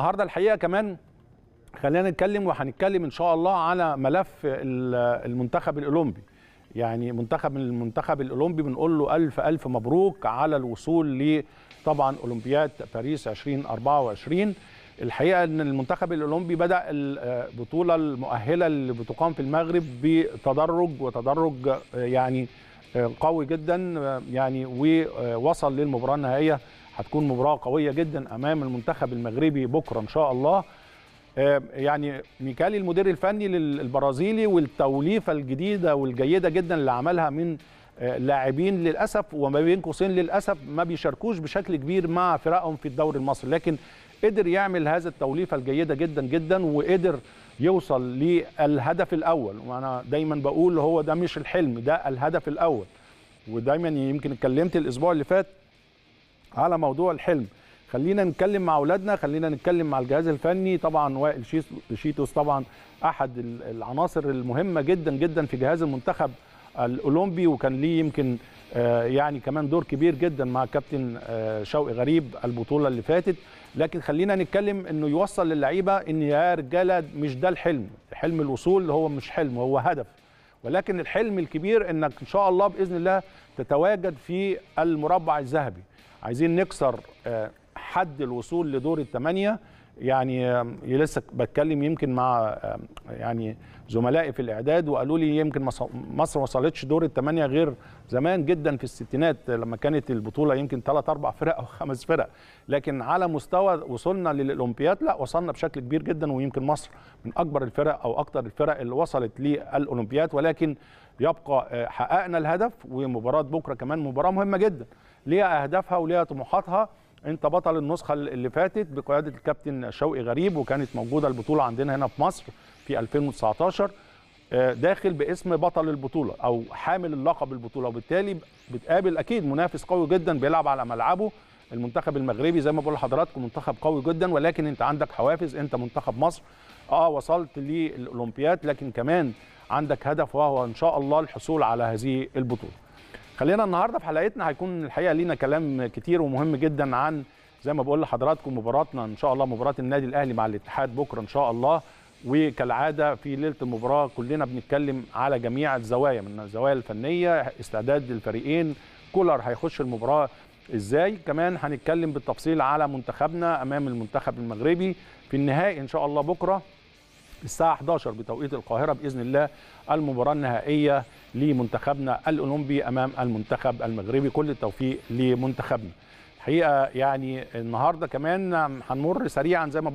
النهارده الحقيقه كمان خلينا نتكلم، وهنتكلم ان شاء الله على ملف المنتخب الاولمبي. يعني المنتخب الاولمبي بنقول له الف الف مبروك على الوصول طبعا اولمبياد باريس 2024. الحقيقه ان المنتخب الاولمبي بدا البطوله المؤهله اللي بتقام في المغرب بتدرج وتدرج يعني قوي جدا، يعني ووصل للمباراه النهائيه. هتكون مباراه قويه جدا امام المنتخب المغربي بكره ان شاء الله. يعني ميكالي المدير الفني للبرازيلي والتوليفه الجديده والجيده جدا اللي عملها من لاعبين للاسف وما بين قوسين للاسف ما بيشاركوش بشكل كبير مع فرقهم في الدوري المصري، لكن قدر يعمل هذا التوليفه الجيده جدا جدا وقدر يوصل للهدف الاول. وانا دايما بقول هو ده مش الحلم، ده الهدف الاول. ودايما يمكن اتكلمت الاسبوع اللي فات على موضوع الحلم. خلينا نتكلم مع اولادنا، خلينا نتكلم مع الجهاز الفني. طبعا وائل شيتوس طبعا احد العناصر المهمه جدا جدا في جهاز المنتخب الاولمبي، وكان ليه يمكن يعني كمان دور كبير جدا مع كابتن شوقي غريب البطوله اللي فاتت. لكن خلينا نتكلم انه يوصل للعيبه ان يا رجاله مش ده الحلم، حلم الوصول هو مش حلم، هو هدف. ولكن الحلم الكبير انك ان شاء الله باذن الله تتواجد في المربع الذهبي. عايزين نكسر حد الوصول لدور الثمانيه. يعني لسه بتكلم يمكن مع يعني زملائي في الاعداد وقالوا لي يمكن مصر ما وصلتش دور الثمانيه غير زمان جدا في الستينات لما كانت البطوله يمكن 3 4 فرق او 5 فرق، لكن على مستوى وصولنا للاولمبياد لا وصلنا بشكل كبير جدا، ويمكن مصر من اكبر الفرق او اكثر الفرق اللي وصلت للاولمبياد. ولكن يبقى حققنا الهدف، ومباراه بكره كمان مباراه مهمه جدا ليها اهدافها وليها طموحاتها. انت بطل النسخه اللي فاتت بقياده الكابتن شوقي غريب، وكانت موجوده البطوله عندنا هنا في مصر في 2019، داخل باسم بطل البطوله او حامل اللقب البطوله، وبالتالي بتقابل اكيد منافس قوي جدا بيلعب على ملعبه المنتخب المغربي. زي ما بقول لحضراتكم منتخب قوي جدا، ولكن انت عندك حوافز. انت منتخب مصر وصلت للاولمبياد، لكن كمان عندك هدف وهو ان شاء الله الحصول على هذه البطوله. خلينا النهارده في حلقتنا هيكون الحقيقه لينا كلام كتير ومهم جدا عن زي ما بقول لحضراتكم مباراتنا ان شاء الله، مباراه النادي الاهلي مع الاتحاد بكره ان شاء الله. وكالعاده في ليله المباراه كلنا بنتكلم على جميع الزوايا، من الزوايا الفنيه، استعداد الفريقين، كولر هيخش المباراه ازاي، كمان هنتكلم بالتفصيل على منتخبنا امام المنتخب المغربي في النهائي ان شاء الله بكره الساعه 11 بتوقيت القاهره باذن الله، المباراه النهائيه لمنتخبنا الاولمبي امام المنتخب المغربي. كل التوفيق لمنتخبنا. الحقيقه يعني النهارده كمان هنمر سريعا زي ما